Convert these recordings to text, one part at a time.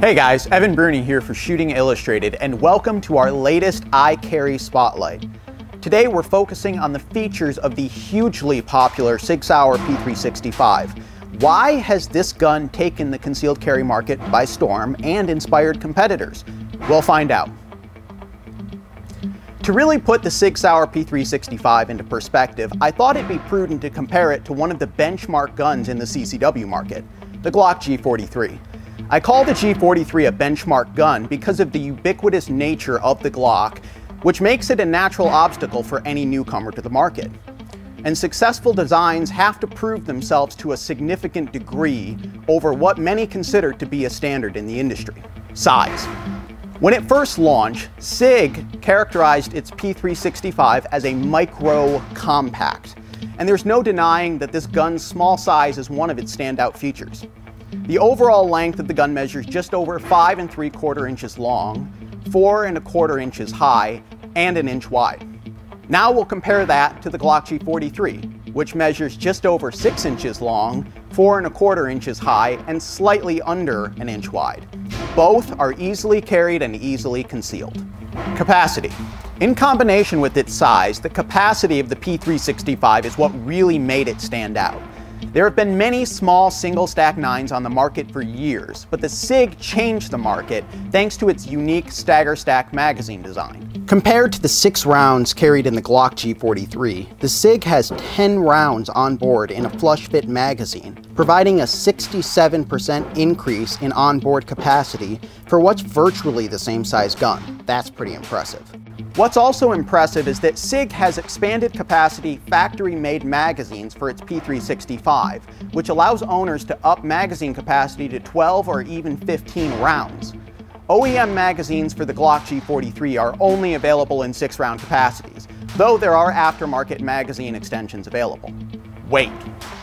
Hey guys, Evan Bruni here for Shooting Illustrated, and welcome to our latest iCarry Spotlight. Today we're focusing on the features of the hugely popular Sig Sauer P365. Why has this gun taken the concealed carry market by storm and inspired competitors? We'll find out. To really put the Sig Sauer P365 into perspective, I thought it'd be prudent to compare it to one of the benchmark guns in the CCW market, the Glock G43. I call the G43 a benchmark gun because of the ubiquitous nature of the Glock, which makes it a natural obstacle for any newcomer to the market. And successful designs have to prove themselves to a significant degree over what many consider to be a standard in the industry: size. When it first launched, SIG characterized its P365 as a micro-compact, and there's no denying that this gun's small size is one of its standout features. The overall length of the gun measures just over 5 3/4 inches long, 4 1/4 inches high, and 1 inch wide. Now we'll compare that to the Glock G43, which measures just over 6 inches long, 4 1/4 inches high, and slightly under 1 inch wide. Both are easily carried and easily concealed. Capacity. In combination with its size, the capacity of the P365 is what really made it stand out. There have been many small single-stack 9s on the market for years, but the SIG changed the market thanks to its unique stagger-stack magazine design. Compared to the 6 rounds carried in the Glock G43, the SIG has 10 rounds on board in a flush-fit magazine, providing a 67% increase in onboard capacity for what's virtually the same size gun. That's pretty impressive. What's also impressive is that SIG has expanded capacity factory-made magazines for its P365, which allows owners to up magazine capacity to 12 or even 15 rounds. OEM magazines for the Glock G43 are only available in 6-round capacities, though there are aftermarket magazine extensions available. Weight.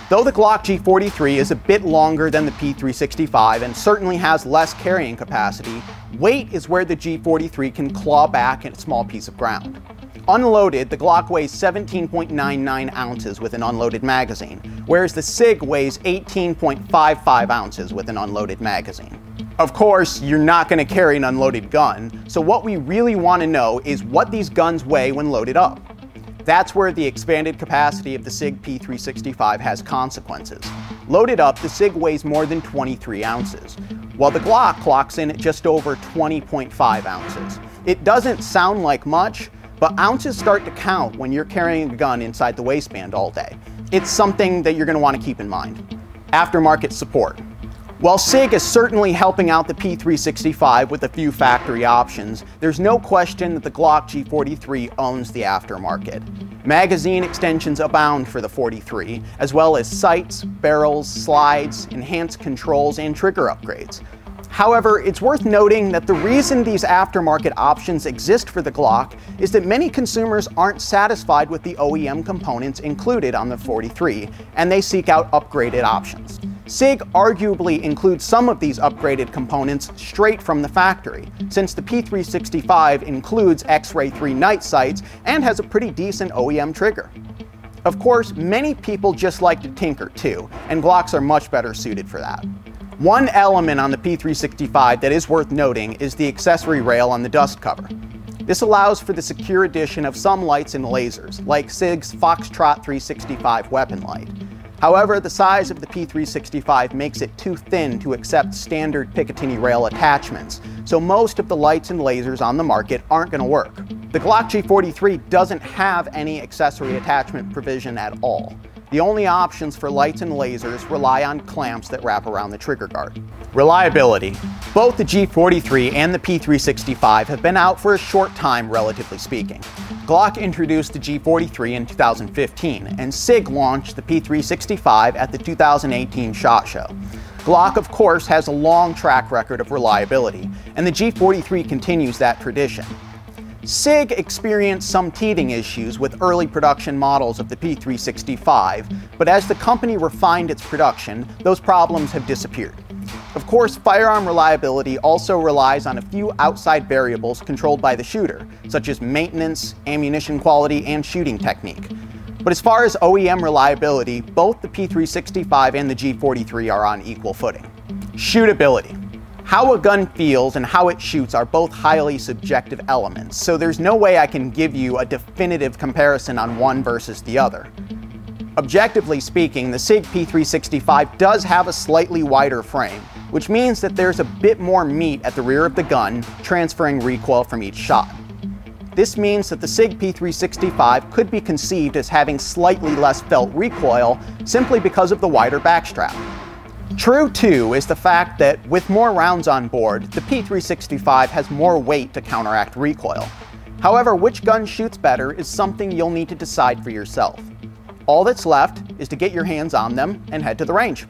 Though the Glock G43 is a bit longer than the P365 and certainly has less carrying capacity, weight is where the G43 can claw back a small piece of ground. Unloaded, the Glock weighs 17.99 ounces with an unloaded magazine, whereas the SIG weighs 18.55 ounces with an unloaded magazine. Of course, you're not going to carry an unloaded gun, so what we really want to know is what these guns weigh when loaded up. That's where the expanded capacity of the SIG P365 has consequences. Loaded up, the SIG weighs more than 23 ounces, while the Glock clocks in at just over 20.5 ounces. It doesn't sound like much, but ounces start to count when you're carrying a gun inside the waistband all day. It's something that you're going to want to keep in mind. Aftermarket support. While SIG is certainly helping out the P365 with a few factory options, there's no question that the Glock G43 owns the aftermarket. Magazine extensions abound for the 43, as well as sights, barrels, slides, enhanced controls, and trigger upgrades. However, it's worth noting that the reason these aftermarket options exist for the Glock is that many consumers aren't satisfied with the OEM components included on the 43, and they seek out upgraded options. SIG arguably includes some of these upgraded components straight from the factory, since the P365 includes X-Ray 3 night sights and has a pretty decent OEM trigger. Of course, many people just like to tinker too, and Glocks are much better suited for that. One element on the P365 that is worth noting is the accessory rail on the dust cover. This allows for the secure addition of some lights and lasers, like SIG's Foxtrot 365 weapon light. However, the size of the P365 makes it too thin to accept standard Picatinny rail attachments, so most of the lights and lasers on the market aren't going to work. The Glock G43 doesn't have any accessory attachment provision at all. The only options for lights and lasers rely on clamps that wrap around the trigger guard. Reliability. Both the G43 and the P365 have been out for a short time, relatively speaking. Glock introduced the G43 in 2015, and SIG launched the P365 at the 2018 SHOT Show. Glock, of course, has a long track record of reliability, and the G43 continues that tradition. SIG experienced some teething issues with early production models of the P365, but as the company refined its production, those problems have disappeared. Of course, firearm reliability also relies on a few outside variables controlled by the shooter, such as maintenance, ammunition quality, and shooting technique. But as far as OEM reliability, both the P365 and the G43 are on equal footing. Shootability. How a gun feels and how it shoots are both highly subjective elements, so there's no way I can give you a definitive comparison on one versus the other. Objectively speaking, the SIG P365 does have a slightly wider frame, which means that there's a bit more meat at the rear of the gun, transferring recoil from each shot. This means that the SIG P365 could be conceived as having slightly less felt recoil simply because of the wider backstrap. True, too, is the fact that with more rounds on board, the P365 has more weight to counteract recoil. However, which gun shoots better is something you'll need to decide for yourself. All that's left is to get your hands on them and head to the range.